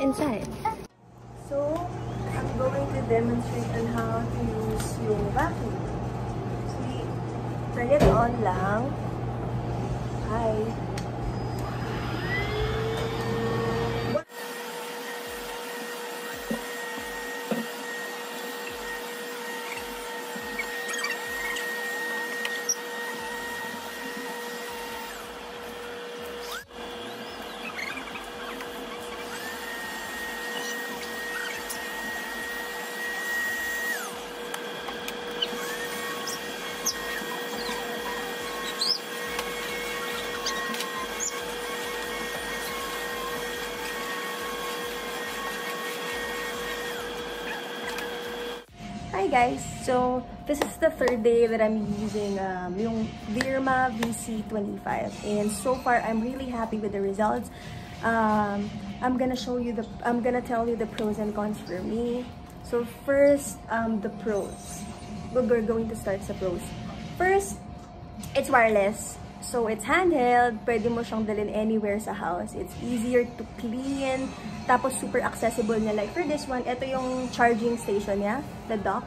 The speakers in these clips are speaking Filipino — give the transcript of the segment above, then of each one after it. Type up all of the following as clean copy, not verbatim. inside. So, I'm going to demonstrate on how to use yung vacuum. See, turn it on lang. Hi. Hi guys! So, this is the third day that I'm using yung Deerma VC25, and so far I'm really happy with the results. I'm gonna tell you the pros and cons for me. So first, the pros. We're going to start sa pros. First, it's wireless. So it's handheld, pwede mo siyang dalhin anywhere sa house. It's easier to clean. Tapos super accessible na, like for this one, ito yung charging station niya, the dock.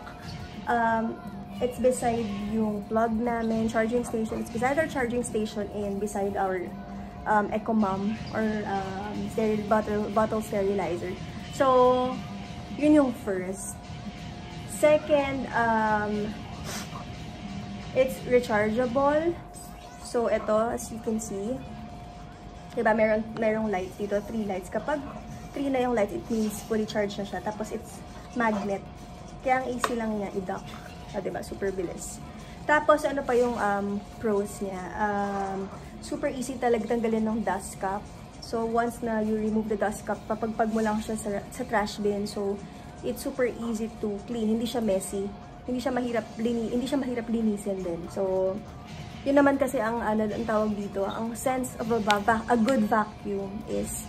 It's beside yung plug namin, charging station. It's beside our charging station and beside our Ecomom or bottle sterilizer. So, yun yung first. Second, it's rechargeable. So, ito, as you can see, diba, merong lights dito, 3 lights. Kapag 3 na yung light, it means fully charged na siya. Tapos, it's magnet. Kaya, ang easy lang niya i-dock. O, diba? Super bilis. Tapos, ano pa yung pros niya? Super easy talaga tanggalin ng dust cap. So, once na you remove the dust cap, papagpag mo lang siya sa trash bin. So, it's super easy to clean. Hindi siya messy. Hindi siya mahirap linisin din. So, yun naman kasi ang tawag dito. Ang sense of a good vacuum is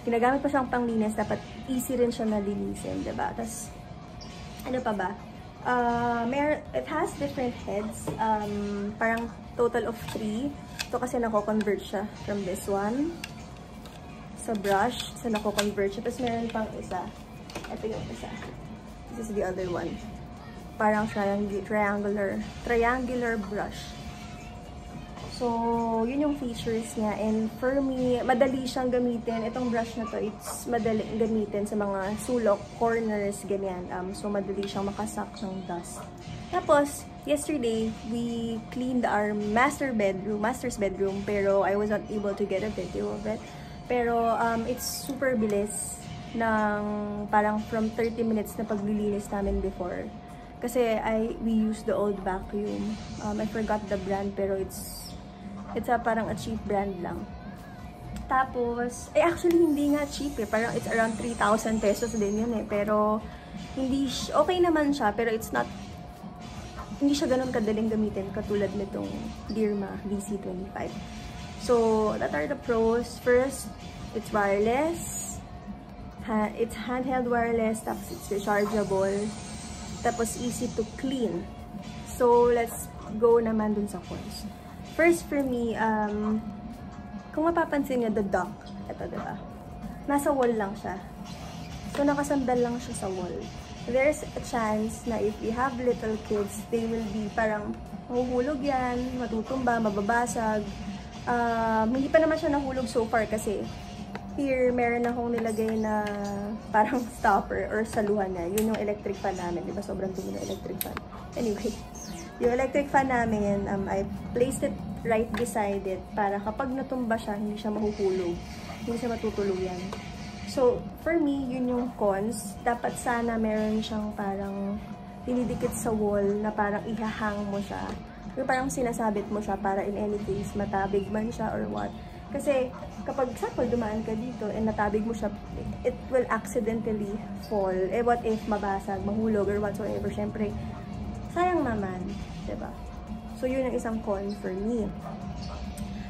ginagamit pa siyang panglinis, dapat easy rin siya na linisin, diba? Tapos, ano pa ba? It has different heads. Parang total of 3. Ito kasi nako-convert siya from this one. Sa brush, sa nako-convert siya. Tapos, meron pang isa. Ito yung isa. This is the other one. Parang triangular brush. So, yun yung features niya. And for me, madali siyang gamitin. Itong brush na to, it's madali gamitin sa mga sulok, corners, ganyan. So, madali siyang makasak ng dust. Tapos, yesterday, we cleaned our master's bedroom, pero I was not able to get a video of it. Pero, it's super bilis ng parang from 30 minutes na paglilinis namin before. Kasi, we used the old vacuum. I forgot the brand, pero it's parang a cheap brand lang. Tapos, actually hindi nga cheap eh. Parang it's around 3,000 pesos din yun eh. Pero, okay naman siya. Pero it's not, hindi siya ganun kadaling gamitin katulad nitong Deerma VC25. So, that are the pros. First, it's wireless. It's handheld wireless. Tapos, it's rechargeable. Tapos, easy to clean. So, let's go naman dun sa cons. First, for me, kung mapapansin niya, the dock, ito, diba? Nasa wall lang siya. So, nakasandal lang siya sa wall. There's a chance na if we have little kids, they will be parang mahuhulog yan, matutumba, mababasag. Hindi pa naman siya nahulog so far kasi here, meron akong nilagay na parang stopper or saluhan niya. Yun yung electric fan namin, diba? Sobrang dumi na electric fan. Anyway, yung electric fan namin, I placed it right beside it para kapag natumba siya, hindi siya mahuhulog. Hindi siya matutuluyan. So, for me, yun yung cons. Dapat sana meron siyang parang dinidikit sa wall na parang ihahang mo siya. Yung parang sinasabit mo siya para in any case, matabig man siya or what. Kasi kapag sample dumaan ka dito and natabig mo siya, it will accidentally fall. Eh, what if mabasag, mahulog or whatsoever, syempre. Sayang naman, diba? So, yun ang isang con for me.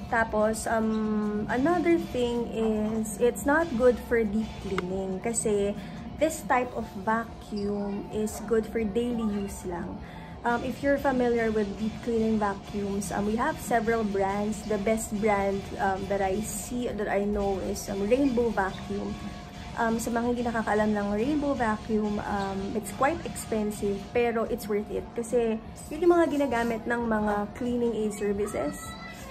Tapos, another thing is, it's not good for deep cleaning. Kasi, this type of vacuum is good for daily use lang. If you're familiar with deep cleaning vacuums, we have several brands. The best brand that I know is Rainbow Vacuum. Sa mga hindi nakakaalam ng Rainbow Vacuum, it's quite expensive pero it's worth it kasi yun yung mga ginagamit ng mga cleaning aid services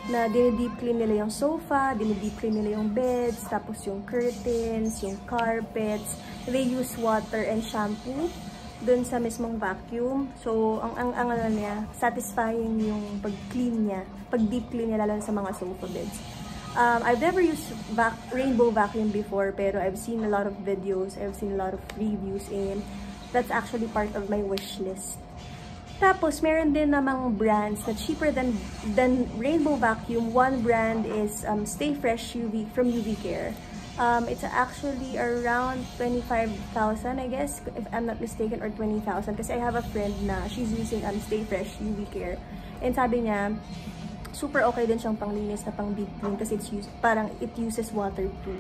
na dinideep clean nila yung sofa, dinideep clean nila yung beds, tapos yung curtains, yung carpets. They use water and shampoo dun sa mismong vacuum. So, ang ano niya, satisfying yung pag-clean niya, pag-deep clean niya lalo sa mga sofa beds. I've never used Rainbow Vacuum before, pero I've seen a lot of videos, I've seen a lot of reviews, and that's actually part of my wish list. Tapos, meron din namang brands na cheaper than Rainbow Vacuum. One brand is Stay Fresh UV from UV Care. It's actually around 25,000, I guess, if I'm not mistaken, or 20,000. Kasi I have a friend na she's using Stay Fresh UV Care. And sabi niya, super okay din siyang panglinis na pang deep clean kasi parang it uses water too.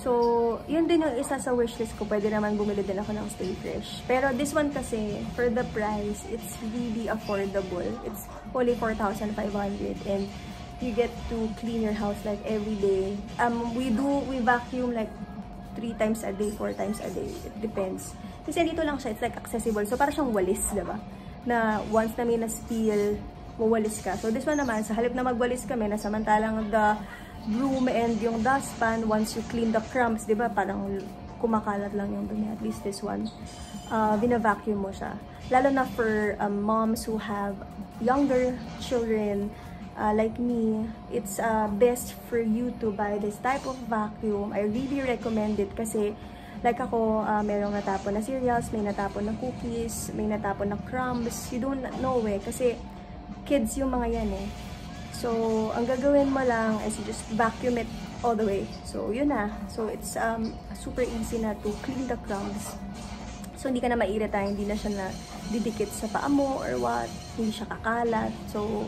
So, yun din yung isa sa wishlist ko. Pwede naman bumili din ako ng Stay Fresh. Pero this one kasi, for the price, it's really affordable. It's only 4,500 and you get to clean your house like every day. We vacuum like 3 times a day, 4 times a day. It depends. Kasi dito lang siya, it's like accessible. So, parang siyang walis, diba? Na once na may na-steal, mawalis ka. So, this one naman, sa halip na magwalis kami, na samantalang the broom and yung dustpan, once you clean the crumbs, diba, parang kumakalat lang yung dumi. At least this one, binavacuum mo siya. Lalo na for moms who have younger children like me, it's best for you to buy this type of vacuum. I really recommend it kasi like ako, merong natapon na cereals, may natapon na cookies, may natapon na crumbs. You don't know eh, kasi kids yung mga yan eh. So, ang gagawin mo lang is just vacuum it all the way. So, yun na. So, it's super easy na to clean the crumbs. So, hindi ka na mairita. Hindi na siya na didikit sa paa mo or what. Hindi siya kakalat. So,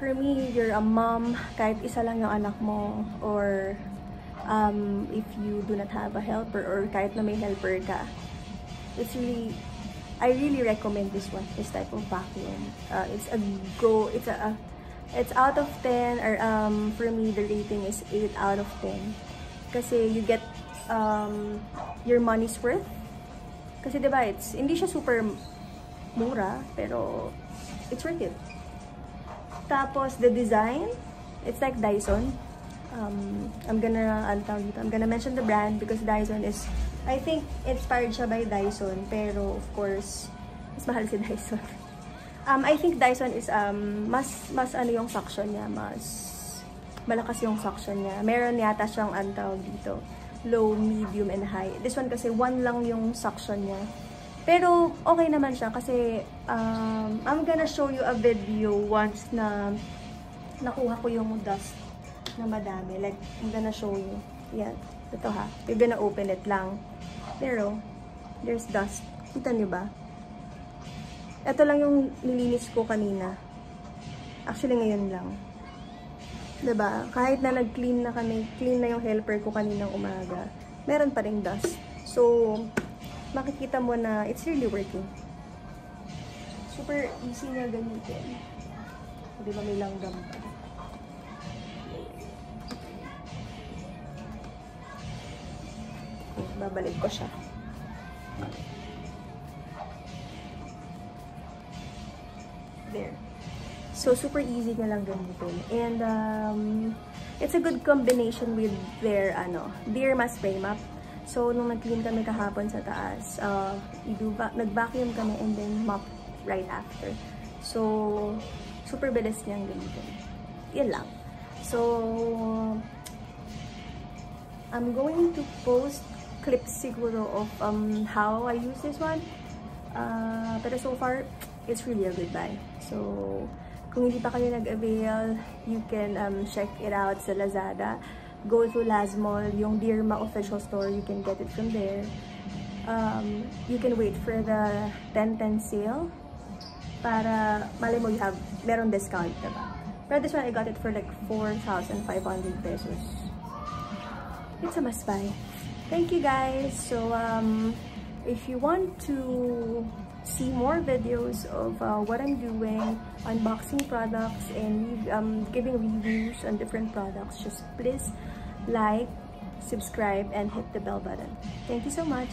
for me, you're a mom. Kahit isa lang yung anak mo. Or, if you do not have a helper or kahit na may helper ka. It's really... I really recommend this one. This type of vacuum. It's out of 10 or for me the rating is 8 out of 10 kasi you get your money's worth kasi diba it's hindi siya super mura pero it's worth it. Tapos the design, it's like Dyson. I'm gonna mention the brand because Dyson is, I think, inspired siya by Dyson pero of course mas mahal si Dyson. I think Dyson is mas ano yung suction niya, mas malakas yung suction niya. Meron yata siyang antaw dito, low, medium, and high. This one kasi one lang yung suction niya. Pero okay naman siya kasi I'm gonna show you a video once na nakuha ko yung dust na madami. Like, I'm gonna show you. Yan. Ito ha. We're gonna open it lang. Pero, there's dust. Kita niyo ba? Ito lang yung nilinis ko kanina. Actually, ngayon lang. Diba? Kahit na nag-clean na kami, clean na yung helper ko kaninang umaga, meron pa rin dust. So, makikita mo na it's really working. Super easy na gamitin. Diba may langgam pa? Babalik ko siya. There. So, super easy na lang gamitin. And, it's a good combination with their, Deerma spray map. So, nung nag-clean kami kahapon sa taas, nag-vacuum kami and then mop right after. So, super bilis niyang gamitin. Yan lang. So, I'm going to post clips siguro of how I use this one. Pero so far, it's really a good buy. So, kung hindi pa kayo nag-avail, you can check it out sa Lazada. Go to Lazmall, yung Deerma official store, you can get it from there. You can wait for the 10-10 sale para mali mo meron discount, diba? Pero this one, I got it for like 4,500 pesos. It's a must buy. Thank you guys. So, if you want to see more videos of what I'm doing, unboxing products and giving reviews on different products, just please like, subscribe, and hit the bell button. Thank you so much.